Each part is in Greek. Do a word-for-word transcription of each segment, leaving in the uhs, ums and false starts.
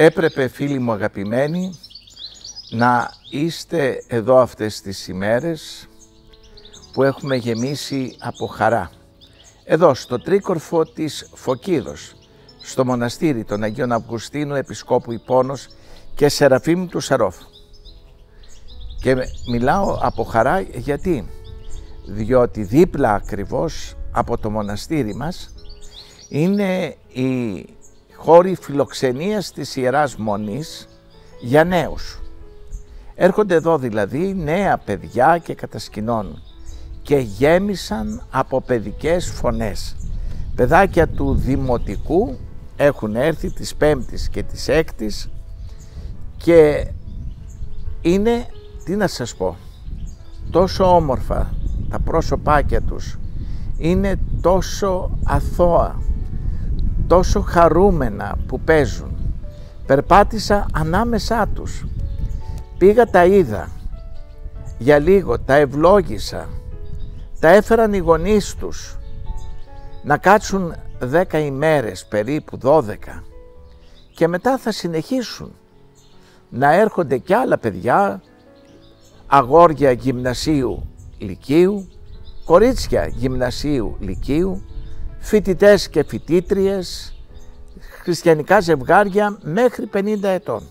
Έπρεπε, φίλοι μου αγαπημένοι, να είστε εδώ αυτές τις ημέρες που έχουμε γεμίσει από χαρά. Εδώ στο Τρίκορφο της Φωκίδος, στο μοναστήρι των Αγίων Αυγουστίνου, Επισκόπου Ιππώνος και Σεραφείμ του Σάρωφ. Και μιλάω από χαρά γιατί, διότι δίπλα ακριβώς από το μοναστήρι μας είναι η χώροι φιλοξενίας της Ιεράς Μονής για νέους. Έρχονται εδώ δηλαδή νέα παιδιά και κατασκηνώνουν και γέμισαν από παιδικές φωνές. Παιδάκια του Δημοτικού έχουν έρθει της Πέμπτης και της Έκτης και είναι, τι να σας πω, τόσο όμορφα τα πρόσωπάκια τους, είναι τόσο αθώα, τόσο χαρούμενα που παίζουν. Περπάτησα ανάμεσά τους, πήγα τα είδα, για λίγο τα ευλόγησα, τα έφεραν οι γονείς τους να κάτσουν δέκα ημέρες, περίπου δώδεκα, και μετά θα συνεχίσουν να έρχονται κι άλλα παιδιά, αγόρια γυμνασίου λυκείου, κορίτσια γυμνασίου λυκείου, φοιτητές και φοιτήτριες, χριστιανικά ζευγάρια μέχρι πενήντα ετών.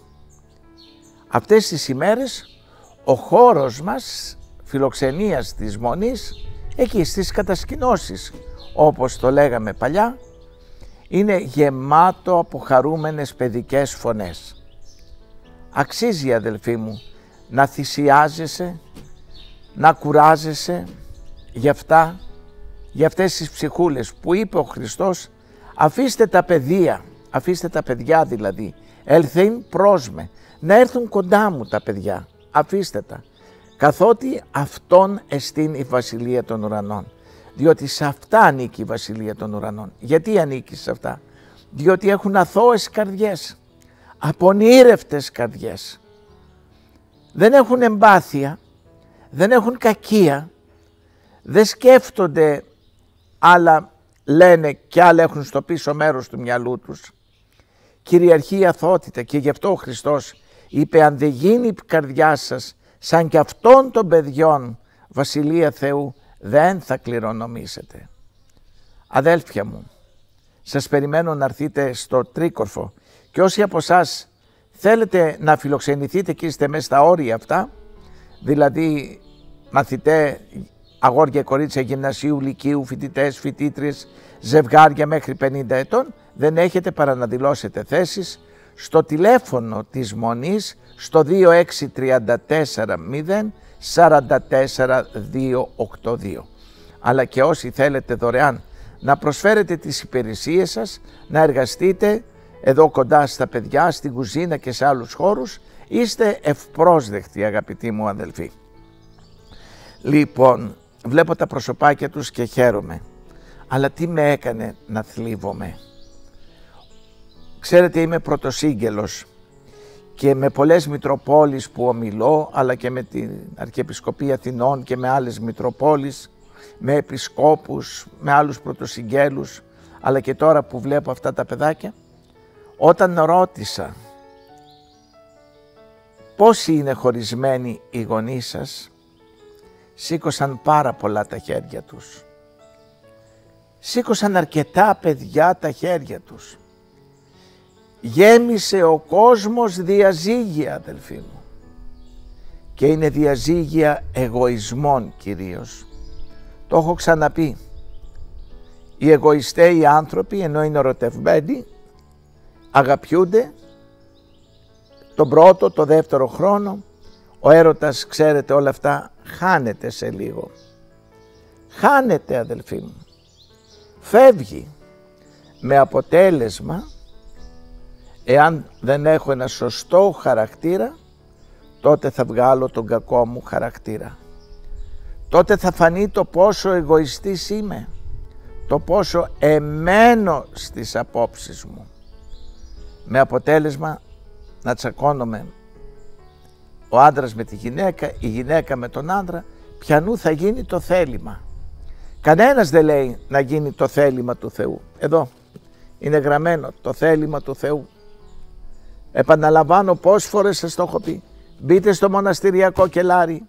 Αυτές τις ημέρες ο χώρος μας φιλοξενίας της Μονής, εκεί στις κατασκηνώσεις όπως το λέγαμε παλιά, είναι γεμάτο από χαρούμενες παιδικές φωνές. Αξίζει, αδελφοί μου, να θυσιάζεσαι, να κουράζεσαι γι' αυτά, για αυτές τις ψυχούλες που είπε ο Χριστός, αφήστε τα παιδεία, αφήστε τα παιδιά δηλαδή, ελθέν πρόσμε, να έρθουν κοντά μου τα παιδιά, αφήστε τα, καθότι αυτόν εστίν η Βασιλεία των Ουρανών, διότι σε αυτά ανήκει η Βασιλεία των Ουρανών. Γιατί ανήκει σε αυτά? Διότι έχουν αθώες καρδιές, απονήρευτες καρδιές, δεν έχουν εμπάθεια, δεν έχουν κακία, δεν σκέφτονται άλλα λένε και άλλα έχουν στο πίσω μέρος του μυαλού τους. Κυριαρχεί η αθωότητα και γι' αυτό ο Χριστός είπε, αν δεν γίνει η καρδιά σας σαν και αυτών των παιδιών Βασιλεία Θεού, δεν θα κληρονομήσετε. Αδέλφια μου, σας περιμένω να έρθετε στο Τρίκορφο και όσοι από εσάς θέλετε να φιλοξενηθείτε και είστε μέσα στα όρια αυτά, δηλαδή μαθητέ, αγόρια, κορίτσια, γυμνασίου, λυκείου, φοιτητές, φοιτήτριες, ζευγάρια μέχρι πενήντα ετών, δεν έχετε παρά να δηλώσετε θέσεις στο τηλέφωνο της Μονής, στο δύο έξι τρία τέσσερα μηδέν τέσσερα τέσσερα δύο οκτώ δύο. Αλλά και όσοι θέλετε δωρεάν να προσφέρετε τις υπηρεσίες σας, να εργαστείτε εδώ κοντά στα παιδιά, στην κουζίνα και σε άλλους χώρους, είστε ευπρόσδεκτοι, αγαπητοί μου αδελφοί. Λοιπόν, βλέπω τα προσωπάκια τους και χαίρομαι. Αλλά τι με έκανε να θλίβομαι? Ξέρετε, είμαι πρωτοσύγγελος και με πολλές μητροπόλεις που ομιλώ, αλλά και με την Αρχιεπισκοπή Αθηνών και με άλλες μητροπόλεις, με επισκόπους, με άλλους πρωτοσυγγέλους, αλλά και τώρα που βλέπω αυτά τα παιδάκια, όταν ρώτησα πόσοι είναι χωρισμένοι οι γονείς σας, σήκωσαν πάρα πολλά τα χέρια τους. Σήκωσαν αρκετά παιδιά τα χέρια τους. Γέμισε ο κόσμος διαζύγια, αδελφοί μου. Και είναι διαζύγια εγωισμών κυρίως. Το έχω ξαναπεί. Οι εγωισταίοι άνθρωποι, ενώ είναι ερωτευμένοι, αγαπιούνται τον πρώτο, το δεύτερο χρόνο. Ο έρωτας, ξέρετε, όλα αυτά χάνεται σε λίγο. Χάνεται, αδελφοί μου. Φεύγει, με αποτέλεσμα, εάν δεν έχω ένα σωστό χαρακτήρα, τότε θα βγάλω τον κακό μου χαρακτήρα. Τότε θα φανεί το πόσο εγωιστής είμαι, το πόσο εμένω στις απόψεις μου. Με αποτέλεσμα να τσακώνομαι ο άντρας με τη γυναίκα, η γυναίκα με τον άντρα, πιανού θα γίνει το θέλημα. Κανένας δεν λέει να γίνει το θέλημα του Θεού. Εδώ είναι γραμμένο το θέλημα του Θεού. Επαναλαμβάνω πόσες φορές σας το έχω πει. Μπείτε στο μοναστηριακό κελάρι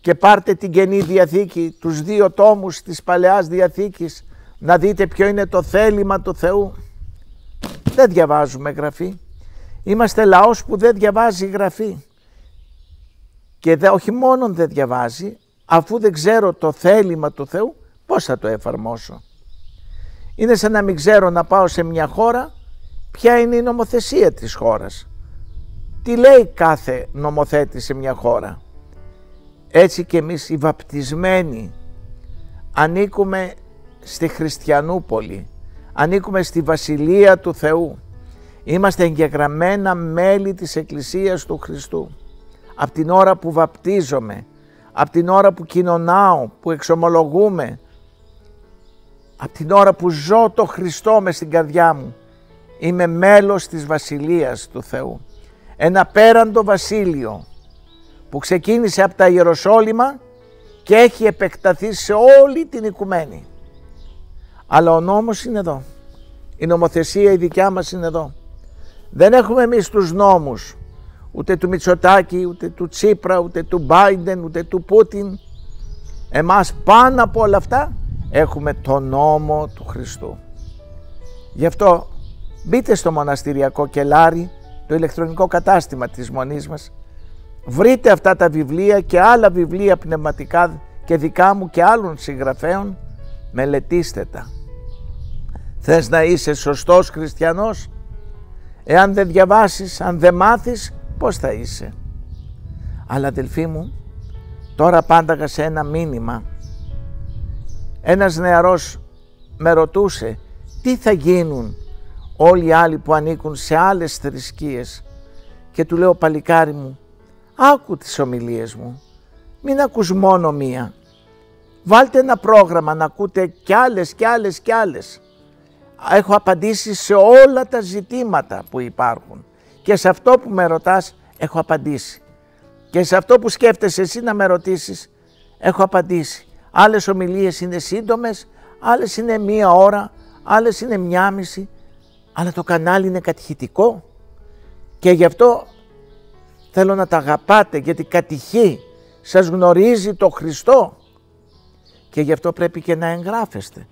και πάρτε την Καινή Διαθήκη, τους δύο τόμους της Παλαιάς Διαθήκης, να δείτε ποιο είναι το θέλημα του Θεού. Δεν διαβάζουμε γραφή. Είμαστε λαός που δεν διαβάζει γραφή. Και δε, όχι μόνον δεν διαβάζει, αφού δεν ξέρω το θέλημα του Θεού, πώς θα το εφαρμόσω. Είναι σαν να μην ξέρω να πάω σε μια χώρα, ποια είναι η νομοθεσία της χώρας. Τι λέει κάθε νομοθέτη σε μια χώρα. Έτσι και εμείς οι βαπτισμένοι ανήκουμε στη Χριστιανούπολη, ανήκουμε στη Βασιλεία του Θεού. Είμαστε εγγεγραμμένα μέλη της Εκκλησίας του Χριστού. Από την ώρα που βαπτίζομαι, από την ώρα που κοινωνάω, που εξομολογούμε, από την ώρα που ζω το Χριστό μες στην καρδιά μου, είμαι μέλος της Βασιλείας του Θεού. Ένα πέραντο βασίλειο που ξεκίνησε από τα Ιεροσόλυμα και έχει επεκταθεί σε όλη την οικουμένη. Αλλά ο νόμος είναι εδώ. Η νομοθεσία η δικιά μας είναι εδώ. Δεν έχουμε εμείς τους νόμους, ούτε του Μητσοτάκη, ούτε του Τσίπρα, ούτε του Μπάιντεν, ούτε του Πούτιν. Εμάς πάνω από όλα αυτά έχουμε τον νόμο του Χριστού. Γι' αυτό μπείτε στο μοναστηριακό κελάρι, το ηλεκτρονικό κατάστημα της Μονής μας. Βρείτε αυτά τα βιβλία και άλλα βιβλία πνευματικά και δικά μου και άλλων συγγραφέων. Μελετήστε τα. Θες να είσαι σωστός χριστιανός? Εάν δεν διαβάσεις, αν δεν μάθεις, πώς θα είσαι? Αλλά αδελφοί μου, τώρα πάταγα σε ένα μήνυμα. Ένας νεαρός με ρωτούσε τι θα γίνουν όλοι οι άλλοι που ανήκουν σε άλλες θρησκείες, και του λέω, παλικάρι μου, άκου τις ομιλίες μου, μην ακούς μόνο μία. Βάλτε ένα πρόγραμμα να ακούτε κι άλλες κι άλλες κι άλλες. Έχω απαντήσει σε όλα τα ζητήματα που υπάρχουν. Και σε αυτό που με ρωτάς έχω απαντήσει. Και σε αυτό που σκέφτεσαι εσύ να με ρωτήσεις έχω απαντήσει. Άλλες ομιλίες είναι σύντομες, άλλες είναι μία ώρα, άλλες είναι μία μισή. Αλλά το κανάλι είναι κατηχητικό. Και γι' αυτό θέλω να τα αγαπάτε, γιατί κατηχεί, σας γνωρίζει το Χριστό. Και γι' αυτό πρέπει και να εγγράφεστε.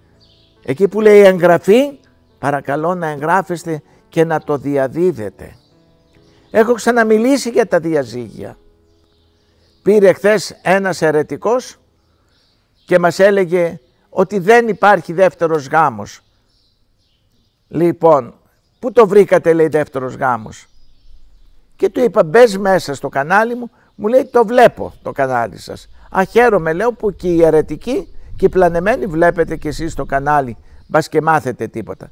Εκεί που λέει εγγραφή, παρακαλώ να εγγράφεστε και να το διαδίδετε. Έχω ξαναμιλήσει για τα διαζύγια. Πήρε χθες ένας αιρετικός και μας έλεγε ότι δεν υπάρχει δεύτερος γάμος. Λοιπόν, πού το βρήκατε, λέει, δεύτερος γάμος? Και του είπα, μπες μέσα στο κανάλι μου. Μου λέει, το βλέπω το κανάλι σας. Α, χαίρομαι, λέω, που και οι αιρετικοί και οι πλανεμένοι βλέπετε κι εσείς το κανάλι, μπας και μάθετε τίποτα.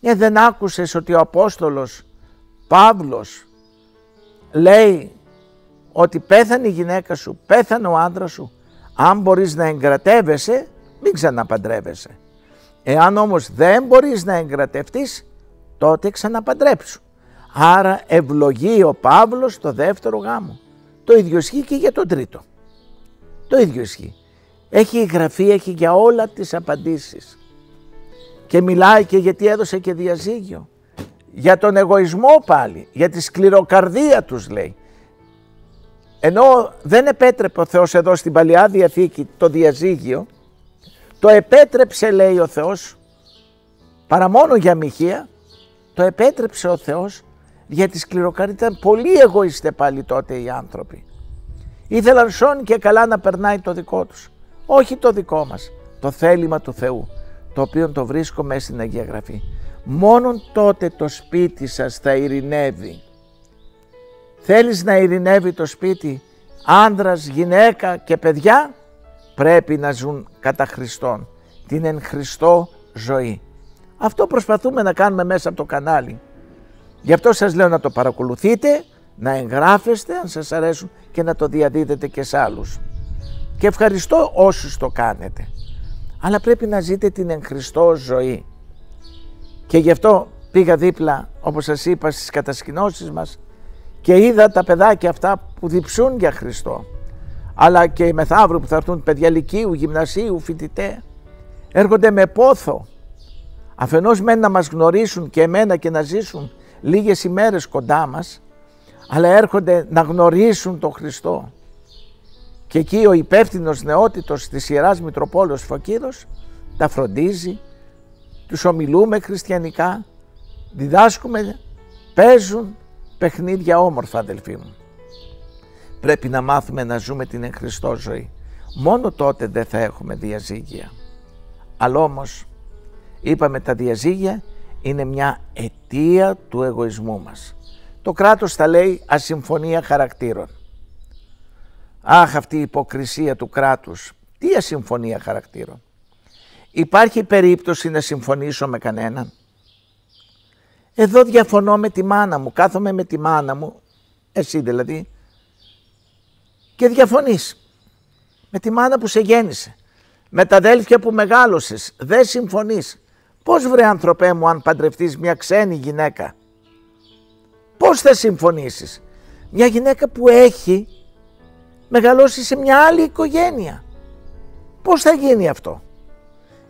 Ε, δεν άκουσες ότι ο Απόστολος Παύλος λέει ότι πέθανε η γυναίκα σου, πέθανε ο άντρας σου. Αν μπορείς να εγκρατεύεσαι, μην ξαναπαντρεύεσαι. Εάν όμως δεν μπορείς να εγκρατευτείς, τότε ξαναπαντρέψου. Άρα ευλογεί ο Παύλος το δεύτερο γάμο. Το ίδιο ισχύει και για τον τρίτο. Το ίδιο ισχύει. Έχει γραφεί, έχει για όλα τις απαντήσεις. Και μιλάει και γιατί έδωσε και διαζύγιο. Για τον εγωισμό πάλι, για τη σκληροκαρδία τους λέει. Ενώ δεν επέτρεπε ο Θεός εδώ στην Παλαιά Διαθήκη το διαζύγιο, το επέτρεψε, λέει ο Θεός, παρά μόνο για αμοιχεία, το επέτρεψε ο Θεός για τη σκληροκαρδία. Ήταν πολύ εγωίστε πάλι τότε οι άνθρωποι. Ήθελαν σών και καλά να περνάει το δικό τους. Όχι το δικό μας, το θέλημα του Θεού, το οποίο το βρίσκω μέσα στην Αγία Γραφή. Μόνον τότε το σπίτι σας θα ειρηνεύει. Θέλεις να ειρηνεύει το σπίτι, άντρας, γυναίκα και παιδιά, πρέπει να ζουν κατά Χριστόν, την εν Χριστώ ζωή. Αυτό προσπαθούμε να κάνουμε μέσα από το κανάλι. Γι' αυτό σας λέω να το παρακολουθείτε, να εγγράφεστε αν σας αρέσουν και να το διαδίδετε και σε άλλους. Και ευχαριστώ όσους το κάνετε. Αλλά πρέπει να ζείτε την εν Χριστώ ζωή. Και γι' αυτό πήγα δίπλα, όπως σας είπα, στις κατασκηνώσεις μας και είδα τα παιδάκια αυτά που διψούν για Χριστό. Αλλά και μεθαύριο που θα έρθουν παιδιά λυκείου, γυμνασίου, φοιτητέ. Έρχονται με πόθο. Αφενός μεν να μας γνωρίσουν και εμένα και να ζήσουν. λίγες ημέρες κοντά μας, αλλά έρχονται να γνωρίσουν τον Χριστό. Και εκεί ο υπεύθυνος νεότητος της Ιεράς Μητροπόλεως Φωκίδος τα φροντίζει, τους ομιλούμε χριστιανικά, διδάσκουμε, παίζουν παιχνίδια όμορφα, αδελφοί μου. Πρέπει να μάθουμε να ζούμε την εν Χριστώ ζωή. Μόνο τότε δεν θα έχουμε διαζύγια. Αλλά όμως, είπαμε, τα διαζύγια είναι μια αιτία του εγωισμού μας. Το κράτος τα λέει ασυμφωνία χαρακτήρων. Αχ, αυτή η υποκρισία του κράτους. Τι ασυμφωνία χαρακτήρων. Υπάρχει περίπτωση να συμφωνήσω με κανέναν? Εδώ διαφωνώ με τη μάνα μου, κάθομαι με τη μάνα μου, εσύ δηλαδή, και διαφωνείς με τη μάνα που σε γέννησε, με τα αδέλφια που μεγάλωσες, δεν συμφωνείς. Πώς, βρε άνθρωπέ μου, αν παντρευτείς μια ξένη γυναίκα, πώς θα συμφωνήσεις? Μια γυναίκα που έχει μεγαλώσει σε μια άλλη οικογένεια. Πώς θα γίνει αυτό?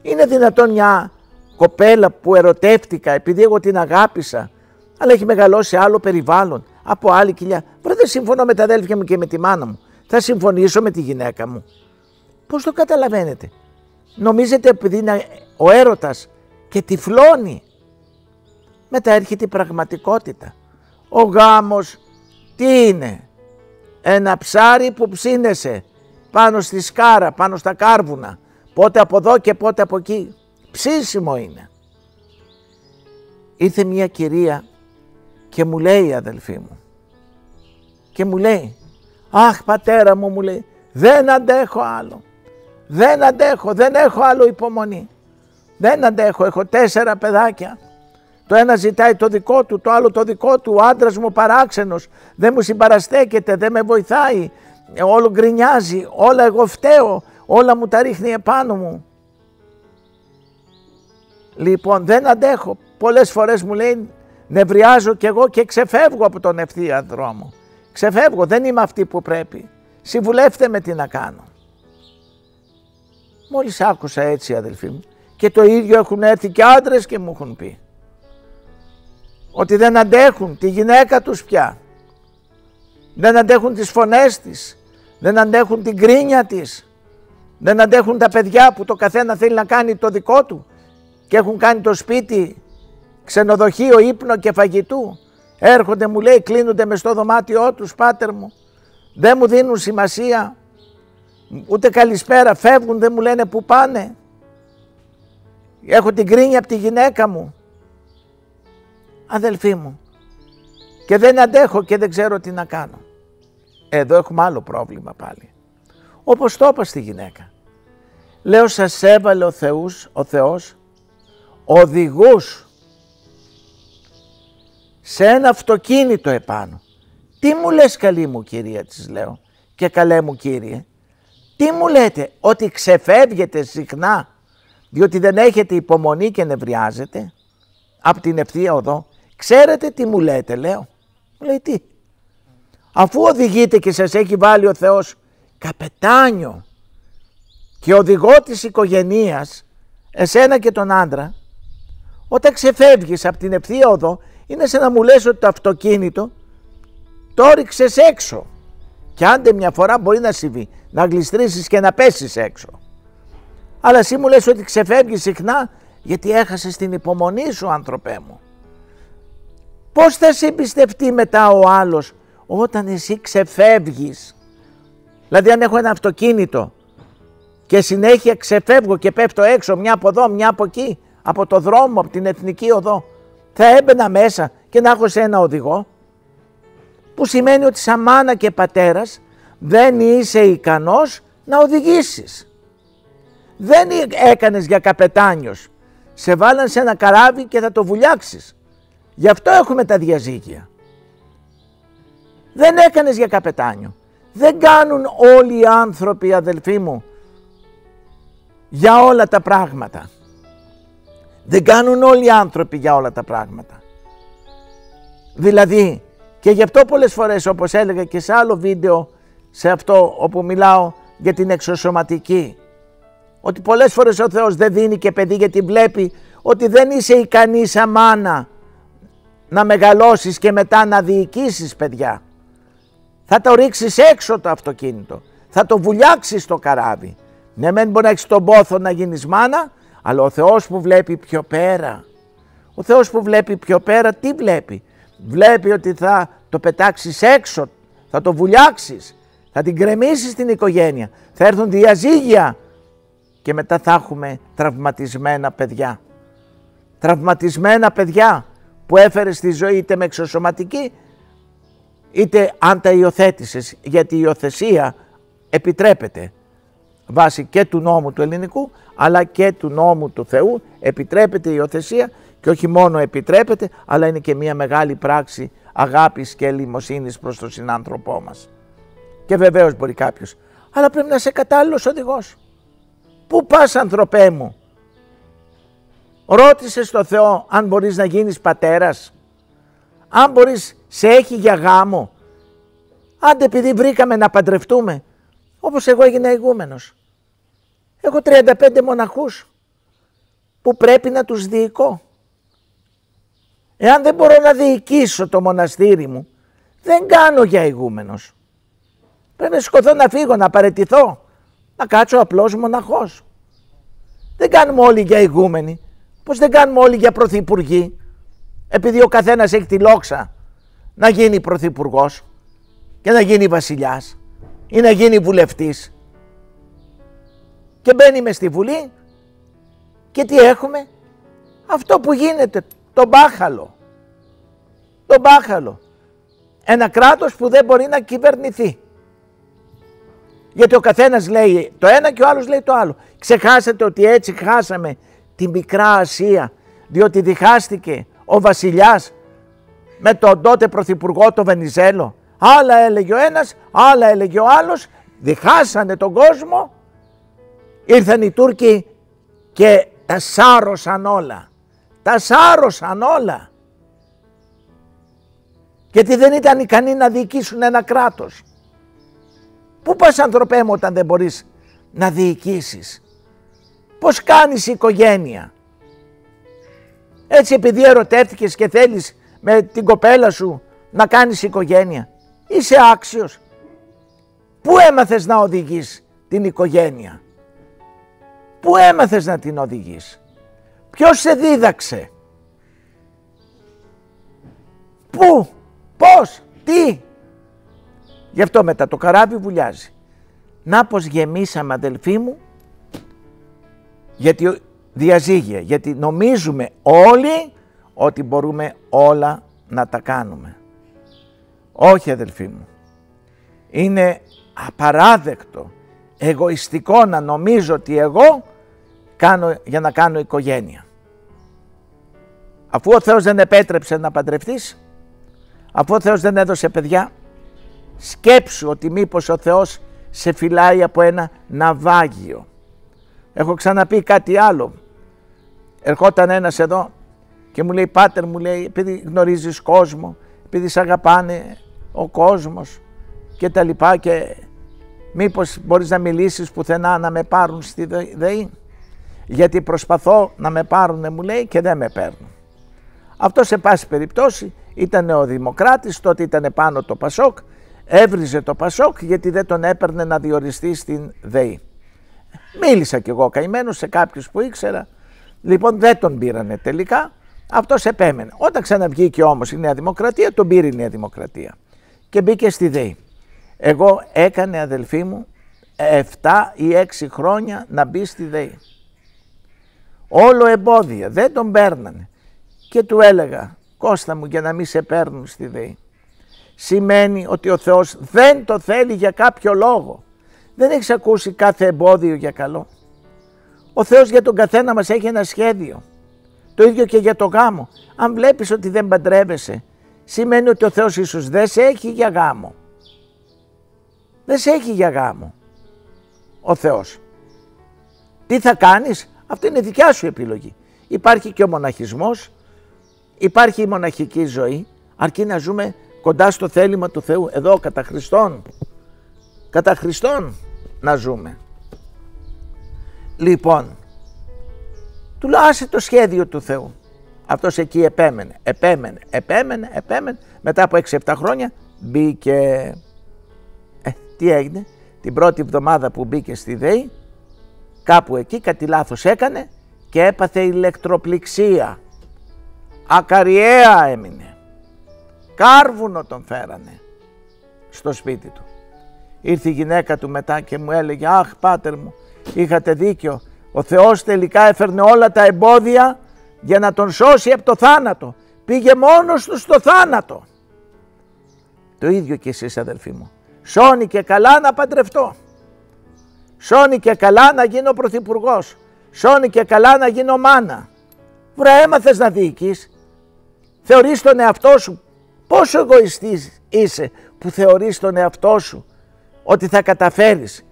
Είναι δυνατόν μια κοπέλα που ερωτεύτηκα επειδή εγώ την αγάπησα, αλλά έχει μεγαλώσει σε άλλο περιβάλλον, από άλλη κοιλιά? Βρε, δεν συμφωνώ με τα αδέλφια μου και με τη μάνα μου. Θα συμφωνήσω με τη γυναίκα μου? Πώς το καταλαβαίνετε? Νομίζετε επειδή είναι ο έρωτας και τυφλώνει. Μετά έρχεται η πραγματικότητα. Ο γάμος τι είναι? Ένα ψάρι που ψήνεσαι πάνω στη σκάρα, πάνω στα κάρβουνα, πότε από εδώ και πότε από εκεί. Ψήσιμο είναι. Ήρθε μια κυρία και μου λέει, αδελφή μου, και μου λέει, αχ πατέρα μου, μου λέει, δεν αντέχω άλλο, δεν αντέχω, δεν έχω άλλο υπομονή, δεν αντέχω, έχω τέσσερα παιδάκια, το ένα ζητάει το δικό του, το άλλο το δικό του, ο άντρας μου παράξενος, δεν μου συμπαραστέκεται, δεν με βοηθάει, όλο γκρινιάζει, όλα εγώ φταίω, όλα μου τα ρίχνει επάνω μου. Λοιπόν, δεν αντέχω, πολλές φορές μου λέει, νευριάζω κι εγώ και ξεφεύγω από τον ευθεία δρόμο. Ξεφεύγω, δεν είμαι αυτή που πρέπει. Συμβουλεύτε με τι να κάνω. Μόλις άκουσα έτσι, αδελφοί μου, και το ίδιο έχουν έρθει και άντρες και μου έχουν πει. Ότι δεν αντέχουν τη γυναίκα τους πια. Δεν αντέχουν τις φωνές της. Δεν αντέχουν την κρίνια της. Δεν αντέχουν τα παιδιά που το καθένα θέλει να κάνει το δικό του και έχουν κάνει το σπίτι ξενοδοχείο, ύπνο και φαγητού. Έρχονται, μου λέει, κλείνονται μες στο δωμάτιό τους, πάτερ μου, δεν μου δίνουν σημασία, ούτε καλησπέρα, φεύγουν, δεν μου λένε που πάνε. Έχω την κρίνια από τη γυναίκα μου, αδελφοί μου, και δεν αντέχω και δεν ξέρω τι να κάνω. Εδώ έχουμε άλλο πρόβλημα πάλι. Όπως το είπα στη γυναίκα, λέω, σας έβαλε ο Θεός, ο Θεός οδηγούς σε ένα αυτοκίνητο επάνω. Τι μου λες, καλή μου κυρία, της λέω, και καλέ μου κύριε, τι μου λέτε? Ότι ξεφεύγετε συχνά διότι δεν έχετε υπομονή και νευριάζετε από την ευθεία οδό? Ξέρετε τι μου λέτε, λέω? Μου λέει, τι? Αφού οδηγείτε και σας έχει βάλει ο Θεός καπετάνιο και οδηγό της οικογενείας, εσένα και τον άντρα, όταν ξεφεύγεις από την ευθεία οδό, είναι σαν να μου λες ότι το αυτοκίνητο το ρίξες έξω. Και άντε μια φορά μπορεί να συμβεί, να γλιστρήσεις και να πέσεις έξω. Αλλά εσύ μου λες ότι ξεφεύγεις συχνά γιατί έχασες την υπομονή σου, άνθρωπέ μου. Πώς θα σε εμπιστευτεί μετά ο άλλος όταν εσύ ξεφεύγεις? Δηλαδή, αν έχω ένα αυτοκίνητο και συνέχεια ξεφεύγω και πέφτω έξω, μια από εδώ, μια από εκεί, από το δρόμο, από την εθνική οδό, θα έμπαινα μέσα και να έχω σε ένα οδηγό? Που σημαίνει ότι σαν μάνα και πατέρας δεν είσαι ικανός να οδηγήσεις. Δεν έκανες για καπετάνιος. Σε βάλαν σε ένα καράβι και θα το βουλιάξεις. Γι' αυτό έχουμε τα διαζύγια. Δεν έκανες για καπετάνιο. Δεν κάνουν όλοι οι άνθρωποι, αδελφοί μου, για όλα τα πράγματα. Δεν κάνουν όλοι οι άνθρωποι για όλα τα πράγματα. Δηλαδή, και γι' αυτό πολλές φορές, όπως έλεγα και σε άλλο βίντεο, σε αυτό όπου μιλάω για την εξωσωματική, ότι πολλές φορές ο Θεός δεν δίνει και παιδί γιατί βλέπει ότι δεν είσαι ικανή σαν μάνα να μεγαλώσεις και μετά να διοικήσεις παιδιά. Θα το ρίξεις έξω το αυτοκίνητο, θα το βουλιάξεις το καράβι. Ναι μεν μπορεί να έχεις τον πόθο να γίνεις μάνα, αλλά ο Θεός που βλέπει πιο πέρα, ο Θεός που βλέπει πιο πέρα τι βλέπει? Βλέπει ότι θα το πετάξεις έξω, θα το βουλιάξεις, θα την κρεμίσεις την οικογένεια, θα έρθουν διαζύγια και μετά θα έχουμε τραυματισμένα παιδιά. Τραυματισμένα παιδιά που έφερε στη ζωή είτε με εξωσωματική, είτε αν τα υιοθέτησες, γιατί η υιοθεσία επιτρέπεται βάσει και του νόμου του ελληνικού, αλλά και του νόμου του Θεού επιτρέπεται η υιοθεσία και όχι μόνο επιτρέπεται, αλλά είναι και μια μεγάλη πράξη αγάπης και ελεημοσύνης προς τον συνάνθρωπό μας. Και βεβαίως μπορεί κάποιος, αλλά πρέπει να είσαι κατάλληλος οδηγός. Πού πας ανθρωπέ μου? Ρώτησες τον Θεό αν μπορείς να γίνεις πατέρας, αν μπορείς, σε έχει για γάμο? Άντε επειδή βρήκαμε να παντρευτούμε, όπως εγώ έγινα ηγούμενος. Έχω τριάντα πέντε μοναχούς που πρέπει να τους διοικώ. Εάν δεν μπορώ να διοικήσω το μοναστήρι μου, δεν κάνω για ηγούμενος. Πρέπει να σηκωθώ να φύγω, να παραιτηθώ, να κάτσω απλός μοναχός. Δεν κάνουμε όλοι για ηγούμενοι, πως δεν κάνουμε όλοι για πρωθυπουργοί, επειδή ο καθένας έχει τη λόξα να γίνει πρωθυπουργός και να γίνει βασιλιάς ή να γίνει βουλευτής. Και μπαίνει μες στη Βουλή και τι έχουμε? Αυτό που γίνεται, το μπάχαλο. Το μπάχαλο. Ένα κράτος που δεν μπορεί να κυβερνηθεί. Γιατί ο καθένας λέει το ένα και ο άλλος λέει το άλλο. Ξεχάσετε ότι έτσι χάσαμε τη Μικρά Ασία, διότι διχάστηκε ο βασιλιάς με τον τότε πρωθυπουργό τον Βενιζέλο. Άλλα έλεγε ο ένας, άλλα έλεγε ο άλλος, διχάσανε τον κόσμο, ήρθαν οι Τούρκοι και τα σάρωσαν όλα. Τα σάρωσαν όλα. Γιατί δεν ήταν ικανοί να διοικήσουν ένα κράτος. Πού πας ανθρωπέ μου όταν δεν μπορείς να διοικήσεις? Πώς κάνεις η οικογένεια? Έτσι επειδή ερωτεύτηκες και θέλεις με την κοπέλα σου να κάνεις οικογένεια, είσαι άξιος? Πού έμαθες να οδηγείς την οικογένεια? Πού έμαθες να την οδηγείς? Ποιος σε δίδαξε? Πού, πώς, τι? Γι' αυτό μετά το καράβι βουλιάζει. Να πως γεμίσαμε αδελφοί μου, γιατί διαζύγια, γιατί νομίζουμε όλοι ότι μπορούμε όλα να τα κάνουμε. Όχι αδελφοί μου, είναι απαράδεκτο, εγωιστικό να νομίζω ότι εγώ κάνω για να κάνω οικογένεια. Αφού ο Θεός δεν επέτρεψε να παντρευτείς, αφού ο Θεός δεν έδωσε παιδιά, σκέψου ότι μήπως ο Θεός σε φυλάει από ένα ναυάγιο. Έχω ξαναπεί κάτι άλλο. Ερχόταν ένας εδώ και μου λέει, πάτερ μου λέει, επειδή γνωρίζεις κόσμο, επειδή σ' αγαπάνε ο κόσμος και τα λοιπά, και μήπως μπορείς να μιλήσεις πουθενά να με πάρουν στη ΔΕΗ? Γιατί προσπαθώ να με πάρουνε μου λέει και δεν με παίρνουν. Αυτό σε πάση περιπτώσει ήταν ο Δημοκράτης, τότε ήταν πάνω το Πασόκ, έβριζε το Πασόκ γιατί δεν τον έπαιρνε να διοριστεί στην ΔΕΗ. Μίλησα κι εγώ καημένος σε κάποιους που ήξερα, λοιπόν δεν τον πήρανε τελικά, αυτός επέμενε. Όταν ξαναβγήκε όμως η Νέα Δημοκρατία, τον πήρε η Νέα Δημοκρατία και μπήκε στη ΔΕΗ. Εγώ έκανε αδελφοί μου επτά ή έξι χρόνια να μπει στη ΔΕΗ. Όλο εμπόδια, δεν τον παίρνανε και του έλεγα, Κώστα μου, για να μην σε παίρνουν στη ΔΕΗ σημαίνει ότι ο Θεός δεν το θέλει για κάποιο λόγο. Δεν έχεις ακούσει κάθε εμπόδιο για καλό? Ο Θεός για τον καθένα μας έχει ένα σχέδιο. Το ίδιο και για το γάμο. Αν βλέπεις ότι δεν παντρεύεσαι, σημαίνει ότι ο Θεός ίσως δεν σε έχει για γάμο. Δεν σε έχει για γάμο ο Θεός. Τι θα κάνεις? Αυτή είναι δικιά σου επιλογή. Υπάρχει και ο μοναχισμός, υπάρχει η μοναχική ζωή, αρκεί να ζούμε κοντά στο θέλημα του Θεού, εδώ κατά Χριστόν. Κατά Χριστόν να ζούμε. Λοιπόν, του λέω άσε το σχέδιο του Θεού. Αυτός εκεί επέμενε, επέμενε, επέμενε, επέμενε. Μετά από έξι επτά χρόνια μπήκε. Ε, τι έγινε, την πρώτη εβδομάδα που μπήκε στη ΔΕΗ, κάπου εκεί κάτι λάθος έκανε και έπαθε ηλεκτροπληξία. Ακαριέα έμεινε. Κάρβουνο τον φέρανε στο σπίτι του. Ήρθε η γυναίκα του μετά και μου έλεγε, αχ πάτερ μου, είχατε δίκιο. Ο Θεός τελικά έφερνε όλα τα εμπόδια για να τον σώσει από το θάνατο. Πήγε μόνος του στο θάνατο. Το ίδιο κι εσείς αδελφοί μου. Σώνει και καλά να παντρευτώ. Σώνει και καλά να γίνω πρωθυπουργός. Σώνει και καλά να γίνω μάνα. Βρε, έμαθες να διοικείς. Θεωρείς τον εαυτό σου. Πόσο εγωιστής είσαι που θεωρείς τον εαυτό σου ότι θα καταφέρεις.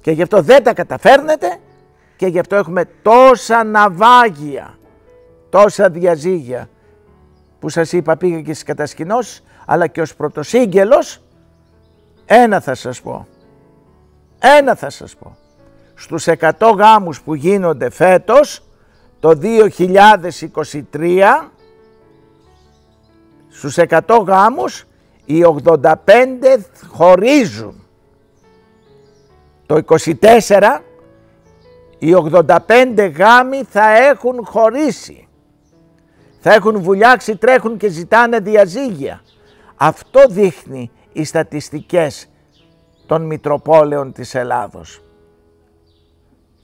Και γι' αυτό δεν τα καταφέρνετε και γι' αυτό έχουμε τόσα ναυάγια, τόσα διαζύγια που σας είπα, πήγα και στις κατασκηνώσεις, αλλά και ως πρωτοσύγγελος ένα θα σας πω. Ένα θα σας πω. Στους εκατό γάμους που γίνονται φέτος, το δύο χιλιάδες είκοσι τρία, στους εκατό γάμους οι ογδόντα πέντε χωρίζουν. Το είκοσι τέσσερα οι ογδόντα πέντε γάμοι θα έχουν χωρίσει. Θα έχουν βουλιάξει, τρέχουν και ζητάνε διαζύγια. Αυτό δείχνει οι στατιστικές των Μητροπόλεων της Ελλάδος.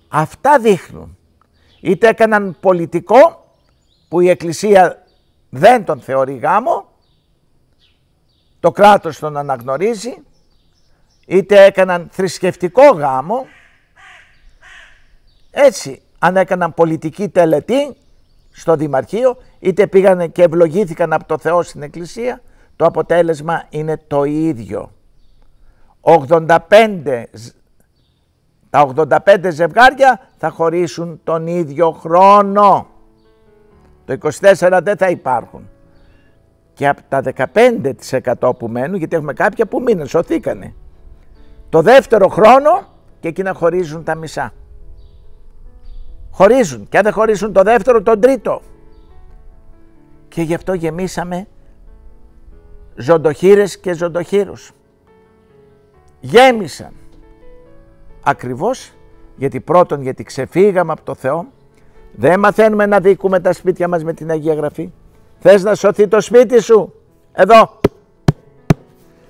Αυτά δείχνουν. Είτε έκαναν πολιτικό που η Εκκλησία δεν τον θεωρεί γάμο, το κράτος τον αναγνωρίζει, είτε έκαναν θρησκευτικό γάμο. Έτσι, αν έκαναν πολιτική τελετή στο Δημαρχείο, είτε πήγανε και ευλογήθηκαν από το Θεό στην Εκκλησία, το αποτέλεσμα είναι το ίδιο. ογδόντα πέντε, τα ογδόντα πέντε ζευγάρια θα χωρίσουν τον ίδιο χρόνο. Το είκοσι τέσσερα δεν θα υπάρχουν. Και από τα δεκαπέντε τοις εκατό που μένουν, γιατί έχουμε κάποια που μείνουν, σωθήκανε, το δεύτερο χρόνο και εκείνα χωρίζουν τα μισά. Χωρίζουν και αν δεν χωρίσουν το δεύτερο, τον τρίτο. Και γι' αυτό γεμίσαμε ζωντοχύρες και ζωντοχύρους. Γέμισαν. Ακριβώς γιατί πρώτον γιατί ξεφύγαμε από το Θεό, δεν μαθαίνουμε να διοικούμε τα σπίτια μας με την Αγία Γραφή. Θες να σωθεί το σπίτι σου? Εδώ.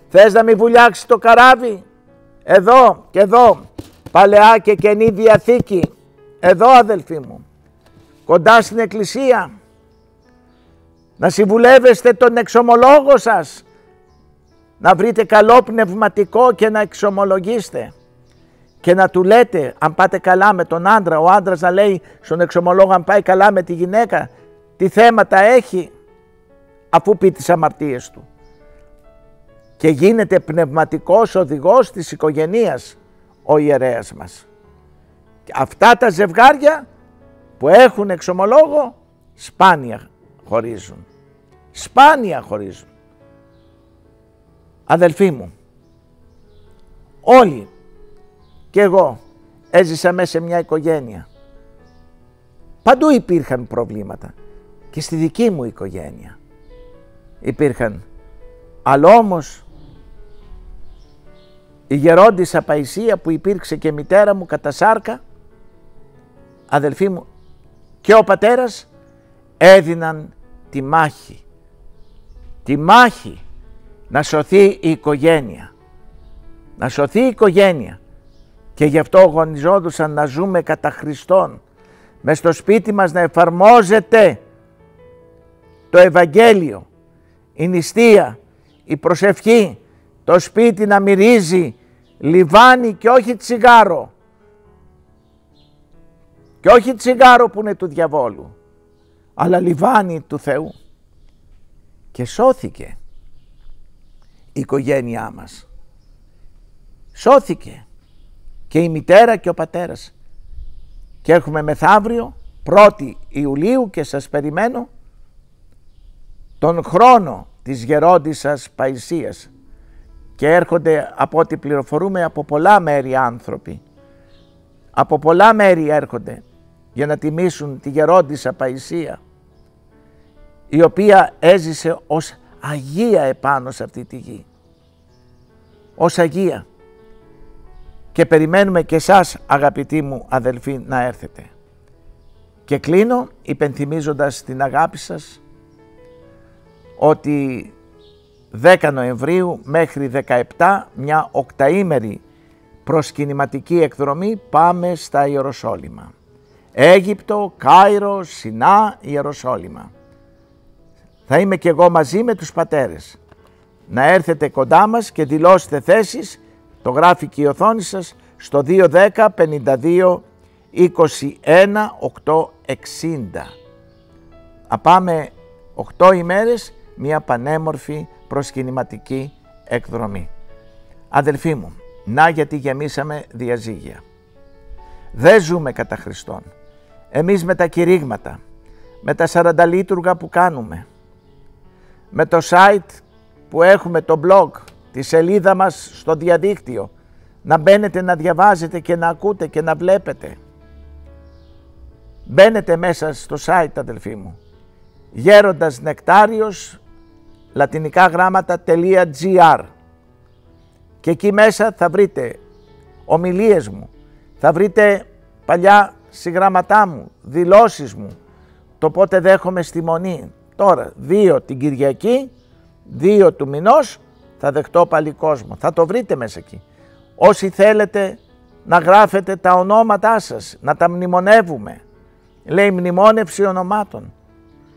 Θες να μην βουλιάξει το καράβι? Εδώ και εδώ. Παλαιά και Καινή Διαθήκη. Εδώ αδελφοί μου, κοντά στην Εκκλησία, να συμβουλεύεστε τον εξομολόγο σας, να βρείτε καλό πνευματικό και να εξομολογήσετε και να του λέτε αν πάτε καλά με τον άντρα, ο άντρας να λέει στον εξομολόγο αν πάει καλά με τη γυναίκα, τι θέματα έχει αφού πει τις αμαρτίες του. Και γίνεται πνευματικός οδηγός της οικογένειας ο ιερέας μας. Αυτά τα ζευγάρια που έχουν εξομολόγο σπάνια χωρίζουν. Σπάνια χωρίζουν. Αδελφοί μου, όλοι και εγώ έζησα μέσα σε μια οικογένεια. Παντού υπήρχαν προβλήματα και στη δική μου οικογένεια υπήρχαν. Αλλά όμως η γερόντισσα Παϊσία που υπήρξε και μητέρα μου κατά σάρκα, αδελφοί μου, και ο πατέρας έδιναν τη μάχη, τη μάχη να σωθεί η οικογένεια, να σωθεί η οικογένεια και γι' αυτό αγωνιζόντουσαν να ζούμε κατά Χριστόν, μες στο σπίτι μας να εφαρμόζεται το Ευαγγέλιο, η νηστεία, η προσευχή, το σπίτι να μυρίζει λιβάνι και όχι τσιγάρο. Και όχι τσιγάρο που είναι του διαβόλου, αλλά λιβάνι του Θεού. Και σώθηκε η οικογένειά μας. Σώθηκε και η μητέρα και ο πατέρας. Και έχουμε μεθαύριο, πρώτη Ιουλίου, και σας περιμένω, τον χρόνο της γερόντισσας Παϊσίας. Και έρχονται, από ό,τι πληροφορούμε, από πολλά μέρη άνθρωποι. Από πολλά μέρη έρχονται για να τιμήσουν τη γερόντισσα Παϊσία. η οποία έζησε ως Αγία επάνω σε αυτή τη γη. Ως Αγία. Και περιμένουμε και εσάς, αγαπητοί μου αδελφοί, να έρθετε. Και κλείνω υπενθυμίζοντας την αγάπη σας ότι δέκα Νοεμβρίου μέχρι δεκαεπτά, μια οκταήμερη προσκυνηματική εκδρομή, πάμε στα Ιεροσόλυμα. Αίγυπτο, Κάιρο, Σινά, Ιεροσόλυμα. Θα είμαι και εγώ μαζί με τους πατέρες. Να έρθετε κοντά μας και δηλώστε θέσεις, το γράφει και η οθόνη σας, στο δύο ένα μηδέν πέντε δύο είκοσι ένα οκτακόσια εξήντα. Θα πάμε οκτώ ημέρες, μια πανέμορφη προσκυνηματική εκδρομή. Αδελφοί μου, να γιατί γεμίσαμε διαζύγια. Δεν ζούμε κατά Χριστόν. Εμείς με τα κηρύγματα, με τα σαρανταλίτουργα που κάνουμε, με το site που έχουμε, το blog, τη σελίδα μας στο διαδίκτυο, να μπαίνετε να διαβάζετε και να ακούτε και να βλέπετε. Μπαίνετε μέσα στο site, αδελφοί μου, γέροντας νεκτάριος, λατινικά γράμματα, .gr, και εκεί μέσα θα βρείτε ομιλίες μου, θα βρείτε παλιά συγγραμματά μου, δηλώσεις μου, το πότε δέχομαι στη Μονή. Τώρα, δύο την Κυριακή, δύο του μηνός, θα δεχτώ πάλι κόσμο. Θα το βρείτε μέσα εκεί. Όσοι θέλετε να γράφετε τα ονόματά σας, να τα μνημονεύουμε. Λέει μνημόνευση ονομάτων.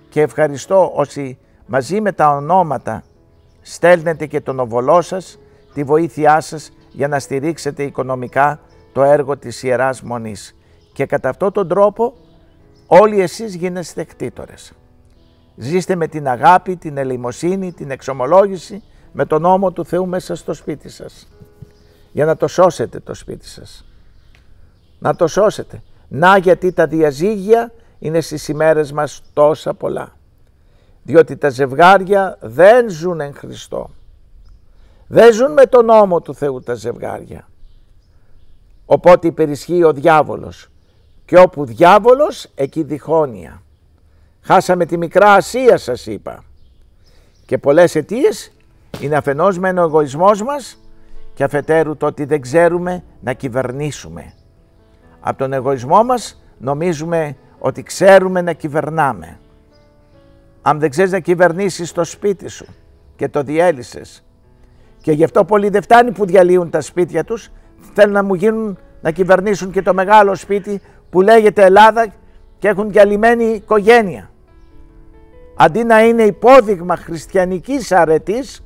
Και ευχαριστώ όσοι μαζί με τα ονόματα στέλνετε και τον οβολό σας, τη βοήθειά σας για να στηρίξετε οικονομικά το έργο της Ιεράς Μονής. Και κατά αυτόν τον τρόπο όλοι εσείς γίνεστε κτήτορες. Ζήστε με την αγάπη, την ελεημοσύνη, την εξομολόγηση, με τον νόμο του Θεού μέσα στο σπίτι σας. Για να το σώσετε το σπίτι σας. Να το σώσετε. Να γιατί τα διαζύγια είναι στις ημέρες μας τόσα πολλά. Διότι τα ζευγάρια δεν ζουν εν Χριστώ. Δεν ζουν με τον νόμο του Θεού τα ζευγάρια. Οπότε υπερισχύει ο διάβολος. Και όπου διάβολος, εκεί διχόνοια. Χάσαμε τη Μικρά Ασία, σας είπα. Και πολλές αιτίες είναι αφενός μεν ο εγωισμός μας και αφετέρου το ότι δεν ξέρουμε να κυβερνήσουμε. Από τον εγωισμό μας νομίζουμε ότι ξέρουμε να κυβερνάμε. Αν δεν ξέρεις να κυβερνήσεις το σπίτι σου και το διέλυσες, και γι' αυτό πολλοί δεν φτάνει που διαλύουν τα σπίτια τους, θέλουν να μου γίνουν να κυβερνήσουν και το μεγάλο σπίτι που λέγεται Ελλάδα και έχουν διαλυμένη οικογένεια. Αντί να είναι υπόδειγμα χριστιανικής αρετής,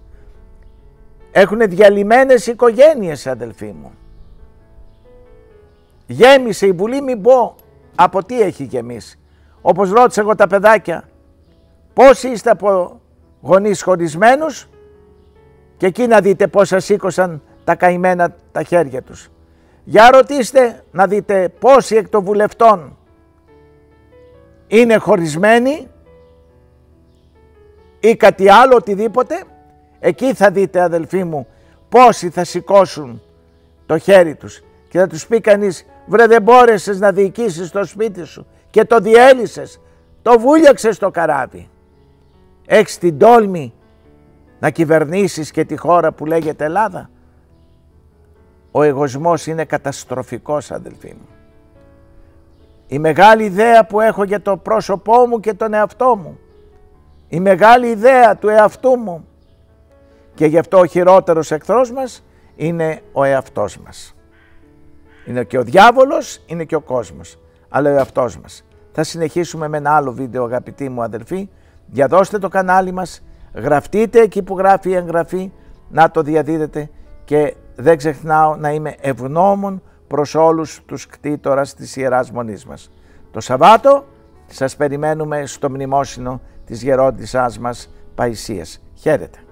έχουν διαλυμένες οικογένειες, αδελφοί μου. Γέμισε η Βουλή, μην πω από τι έχει γεμίσει. Όπως ρώτησα εγώ τα παιδάκια, πόσοι είστε από γονείς χωρισμένους, και εκεί να δείτε πόσα σήκωσαν τα καημένα τα χέρια τους. Για ρωτήστε να δείτε πόσοι εκ των βουλευτών είναι χωρισμένοι ή κάτι άλλο, οτιδήποτε. Εκεί θα δείτε, αδελφοί μου, πόσοι θα σηκώσουν το χέρι τους και θα τους πει κανείς, βρε δεν μπόρεσες να διοικήσεις το σπίτι σου και το διέλυσες, το βούλιαξες το καράβι. Έχεις την τόλμη να κυβερνήσεις και τη χώρα που λέγεται Ελλάδα. Ο εγωισμός είναι καταστροφικός, αδελφοί μου. Η μεγάλη ιδέα που έχω για το πρόσωπό μου και τον εαυτό μου, η μεγάλη ιδέα του εαυτού μου, και γι' αυτό ο χειρότερος εχθρός μας είναι ο εαυτός μας. Είναι και ο διάβολος, είναι και ο κόσμος, αλλά ο εαυτός μας. Θα συνεχίσουμε με ένα άλλο βίντεο, αγαπητοί μου αδελφοί. Διαδώστε το κανάλι μας, γραφτείτε εκεί που γράφει η εγγραφή, να το διαδίδετε, και δεν ξεχνάω να είμαι ευγνώμων προς όλους τους κτήτορας της Ιεράς Μονής μας. Το Σαββάτο σας περιμένουμε στο μνημόσυνο της γερόντισσάς μας Παϊσίας. Χαίρετε.